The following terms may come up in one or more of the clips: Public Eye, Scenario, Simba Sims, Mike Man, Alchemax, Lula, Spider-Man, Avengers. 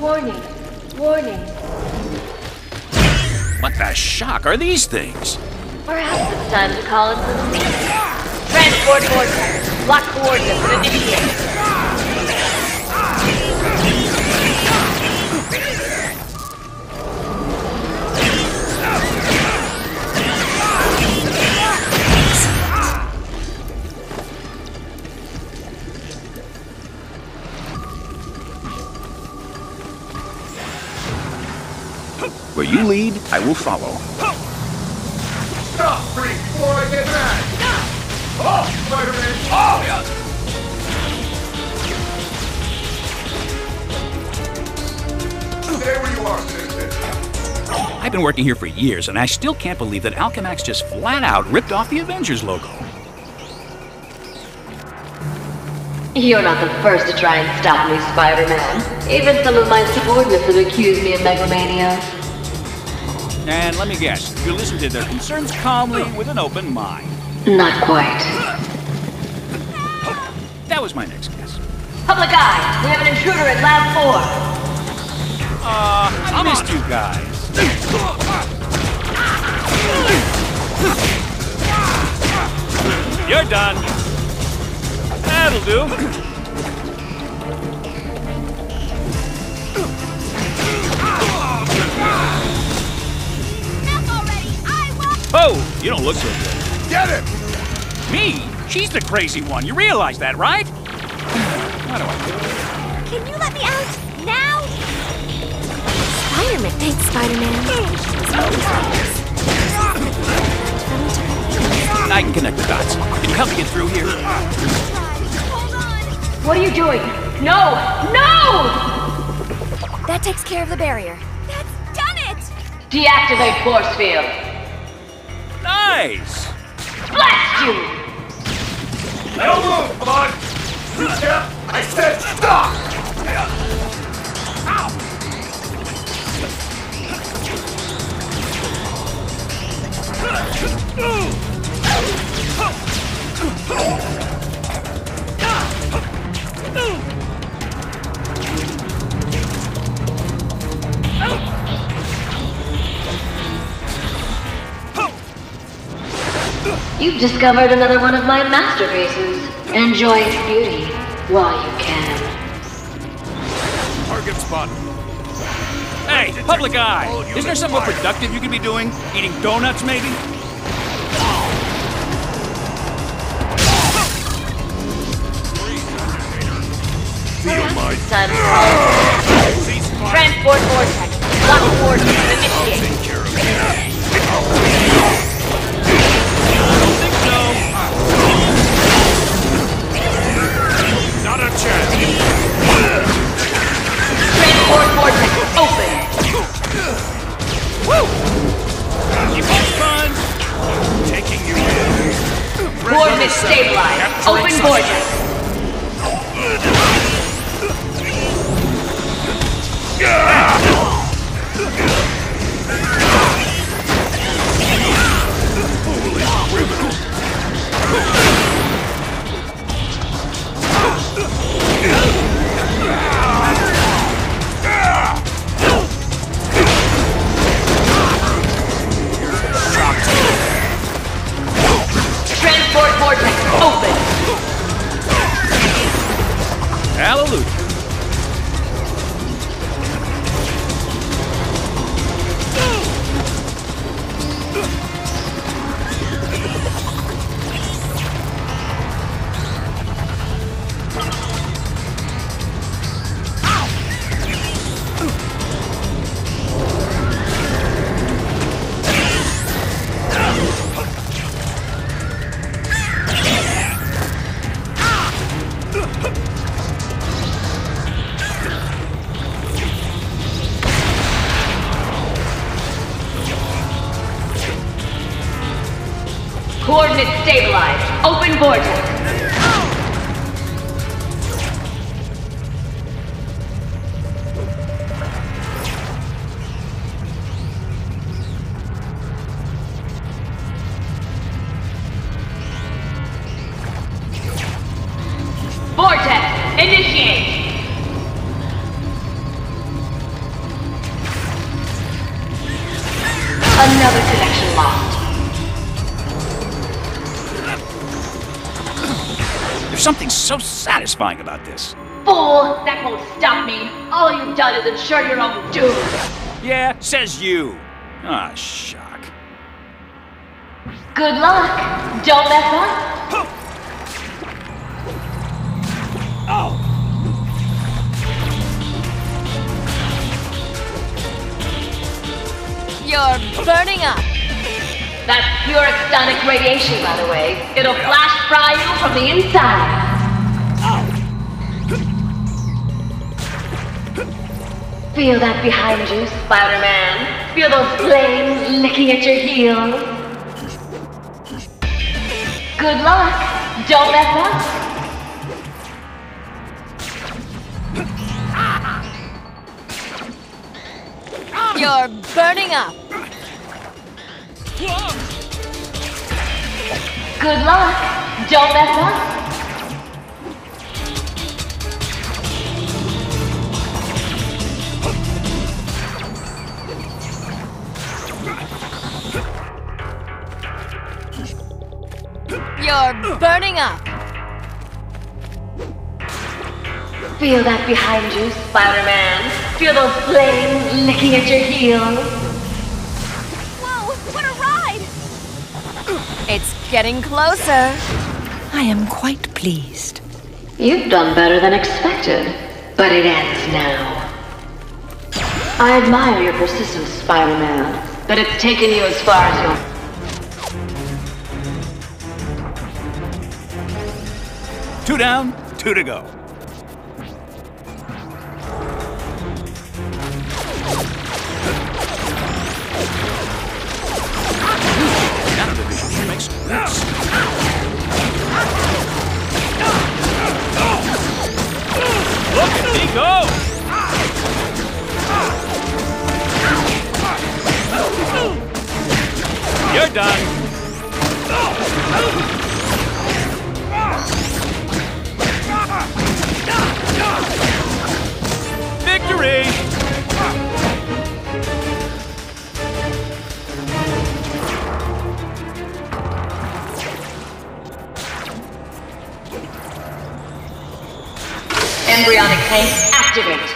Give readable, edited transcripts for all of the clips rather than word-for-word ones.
Warning. Warning. What the shock are these things? Perhaps it's time to call it the police. Transport vortex. Block coordinates initiated. Where you lead, I will follow. Stop, freak, before I get mad! Oh, Spider-Man! Oh, yeah! There you are, citizen. I've been working here for years, and I still can't believe that Alchemax just flat out ripped off the Avengers logo. You're not the first to try and stop me, Spider-Man. Even some of my subordinates have accused me of megalomania. And let me guess, you listened to their concerns calmly with an open mind. Not quite. That was my next guess. Public Eye, we have an intruder at Lab 4. I missed you guys. You're done. That'll do. Oh, you don't look so good. Get it! Me? She's the crazy one. You realize that, right? What do I do? Can you let me out now? Spider-Man, thanks, Spider-Man. I can connect the dots. Can you help me get through here? Hold on. What are you doing? No! No! That takes care of the barrier. That's done it! Deactivate force field. Nice! Blast you! No move, bud! I said stop! Ow! You've discovered another one of my masterpieces. Enjoy its beauty while you can. Target spot. Hey, Public Eye! Isn't there something more productive you could be doing? Eating donuts, maybe? Perhaps it's time to call. Transport vortex. Block vortex. Initiate. Not a chance. Transport vortex open. Woo! Keep on fun. Taking you in. Vortex stabilized. Open vortex. Coordinates stabilized. Open vortex. Vortex, initiate. There's something so satisfying about this. Fool, that won't stop me. All you've done is ensure your own doom. Yeah, says you. Ah, shock. Good luck. Don't mess up. Huh. Oh! You're burning up. That's pure extonic radiation, by the way. It'll flash fry you from the inside. Oh. Feel that behind you, Spider-Man? Feel those flames licking at your heels? Good luck. Don't mess up. You're burning up. Good luck. Don't mess up. You're burning up. Feel that behind you, Spider-Man? Feel those flames licking at your heels. Whoa, what a ride! It's getting closer. I am quite pleased. You've done better than expected, but it ends now. I admire your persistence, Spider-Man, but it's taken you as far as your... Two down, two to go. You're done. Victory! Embryonic tank activate.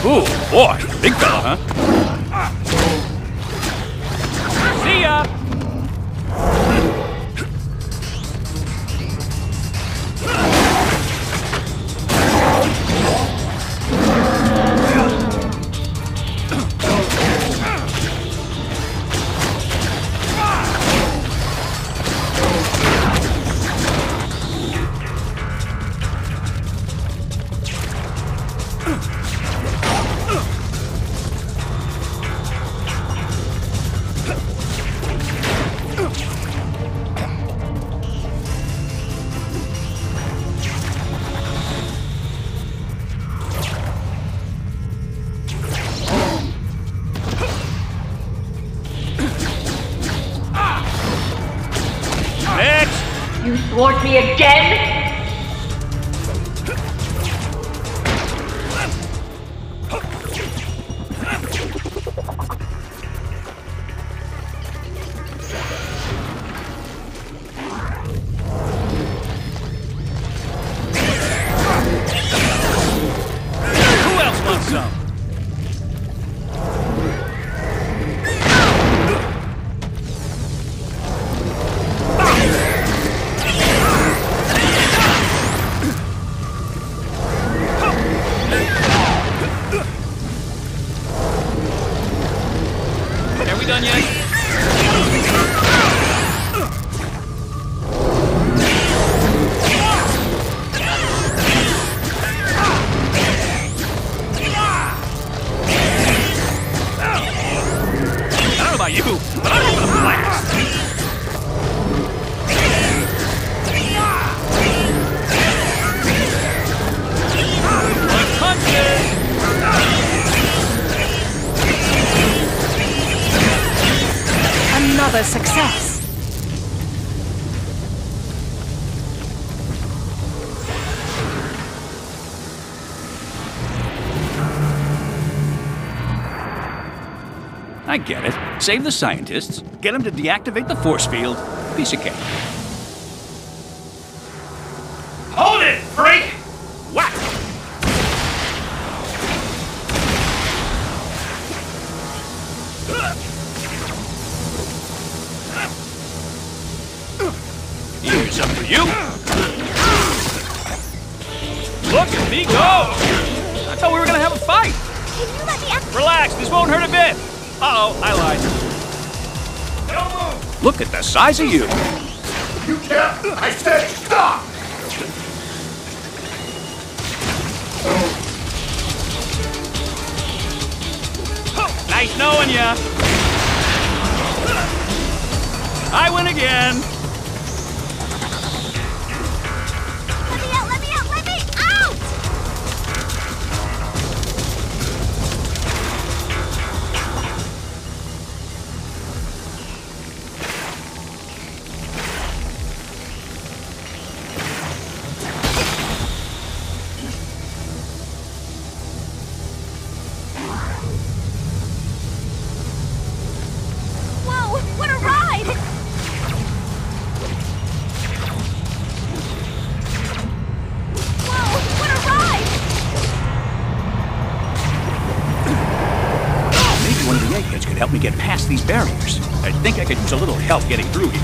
Ooh, boy, big fella, huh? See ya! You thwart me again? Who else wants some? Another success. I get it. Save the scientists. Get them to deactivate the force field. Piece of cake. Hold it, freak! Whack! Ears up for you! Look at me go! I thought we were gonna have a fight! Can you let me up? Relax, this won't hurt a bit! Uh-oh, I lied. Don't move! Look at the size of you! You can't! I said stop! Nice knowing ya! I win again! Let me out! Let me out! Let me out! Whoa! What a ride! Help me get past these barriers. I think I could use a little help getting through here.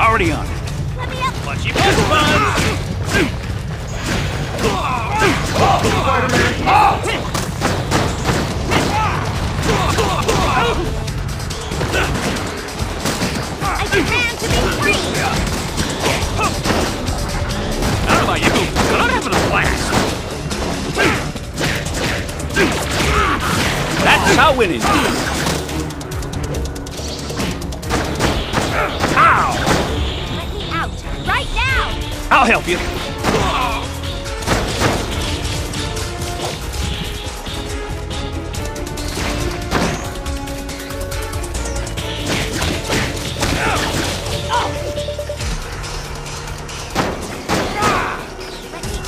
Already on it. Let me up. Punchy punch I demand to be free. I don't know about you, but I'm having a blast. That's how it is. Ow! Let me out right now. I'll help you. Let me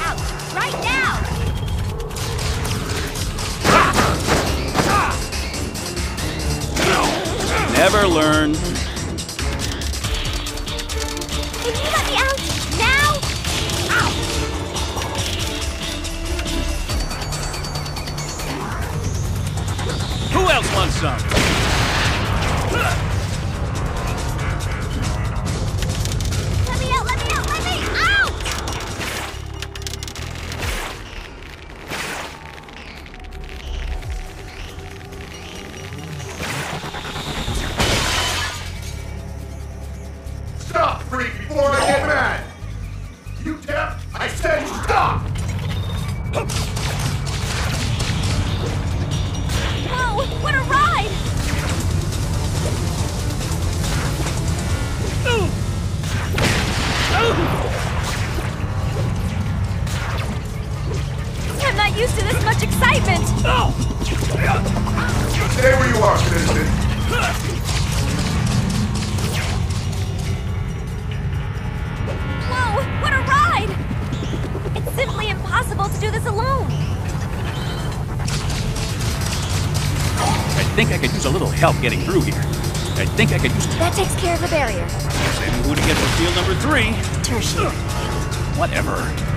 out right now. Never learn. Can you let me out now? Ow. Who else wants some? Let me out, let me out, let me out! Stop, freak, before I get mad! You tap, I said stop! Whoa, what a ride! I'm not used to this much excitement! Stay where you are, citizen! What a ride! It's simply impossible to do this alone. I think I could use a little help getting through here. I think I could use... That takes care of the barrier. Saving who to get to field number 3. Tertiary. Whatever.